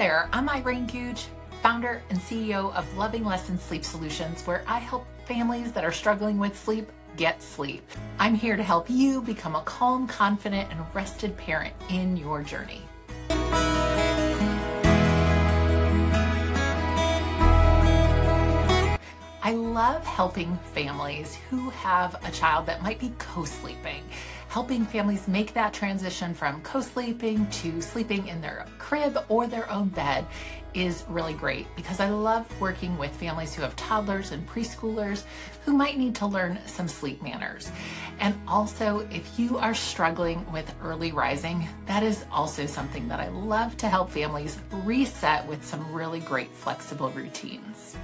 there, I'm Irene Gouge, founder and CEO of Loving Lessons Sleep Solutions, where I help families that are struggling with sleep get sleep. I'm here to help you become a calm, confident, and rested parent in your journey. I love helping families who have a child that might be co-sleeping, helping families make that transition from co-sleeping to sleeping in their crib or their own bed is really great, because I love working with families who have toddlers and preschoolers who might need to learn some sleep manners. And also, if you are struggling with early rising, that is also something that I love to help families reset with some really great flexible routines.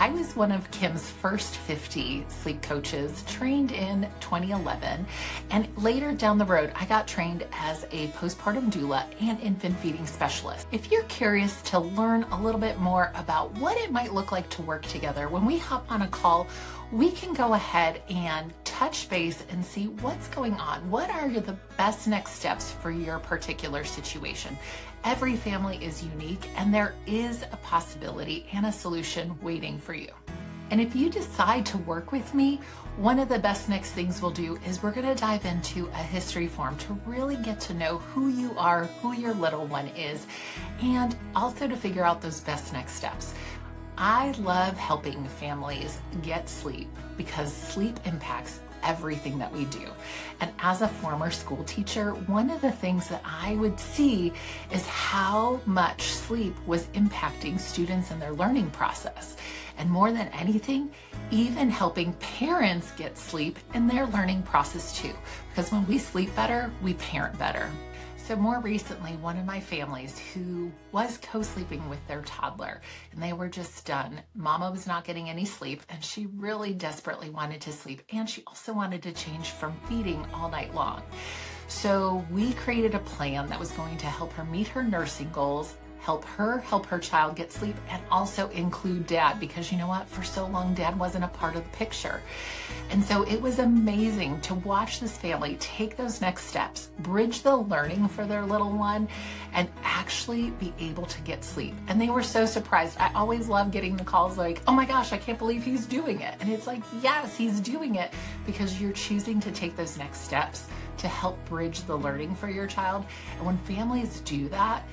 I was one of Kim's first 50 sleep coaches, trained in 2011, and later down the road, I got trained as a postpartum doula and infant feeding specialist. If you're curious to learn a little bit more about what it might look like to work together, when we hop on a call, we can go ahead and touch base and see what's going on. What are the best next steps for your particular situation? Every family is unique, and there is a possibility and a solution waiting for you. And if you decide to work with me, one of the best next things we'll do is we're gonna dive into a history form to really get to know who you are, who your little one is, and also to figure out those best next steps. I love helping families get sleep because sleep impacts everything that we do. And as a former school teacher, one of the things that I would see is how much sleep was impacting students and their learning process. And more than anything, even helping parents get sleep in their learning process too. Because when we sleep better, we parent better. So more recently, one of my families who was co-sleeping with their toddler, and they were just done. Mama was not getting any sleep, and she really desperately wanted to sleep, and she also wanted to change from feeding all night long. So we created a plan that was going to help her meet her nursing goals, help her child get sleep, and also include dad, because you know what, for so long dad wasn't a part of the picture. And so it was amazing to watch this family take those next steps, bridge the learning for their little one, and actually be able to get sleep. And they were so surprised. I always love getting the calls like, oh my gosh, I can't believe he's doing it. And it's like, yes, he's doing it, because you're choosing to take those next steps to help bridge the learning for your child. And when families do that,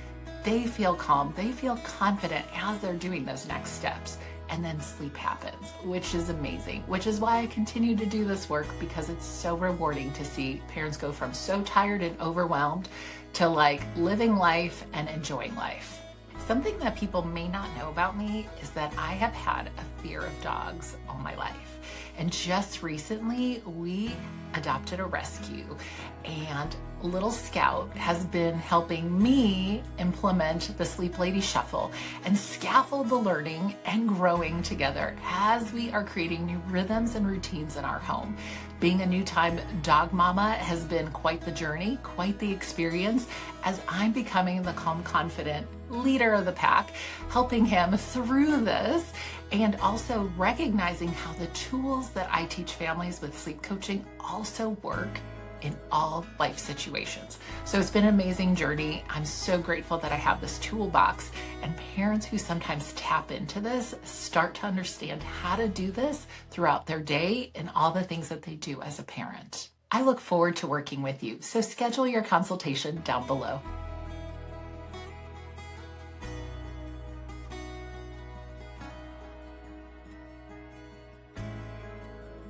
they feel calm, they feel confident as they're doing those next steps. And then sleep happens, which is amazing, which is why I continue to do this work, because it's so rewarding to see parents go from so tired and overwhelmed to like living life and enjoying life. Something that people may not know about me is that I have had a fear of dogs all my life. And just recently, we adopted a rescue, and Little Scout has been helping me implement the Sleep Lady Shuffle and scaffold the learning and growing together as we are creating new rhythms and routines in our home. Being a new-time dog mama has been quite the journey, quite the experience, as I'm becoming the calm, confident leader of the pack, helping him through this, and also recognizing how the tools that I teach families with sleep coaching also work in all life situations. So it's been an amazing journey. I'm so grateful that I have this toolbox, and parents who sometimes tap into this start to understand how to do this throughout their day and all the things that they do as a parent. I look forward to working with you, so schedule your consultation down below.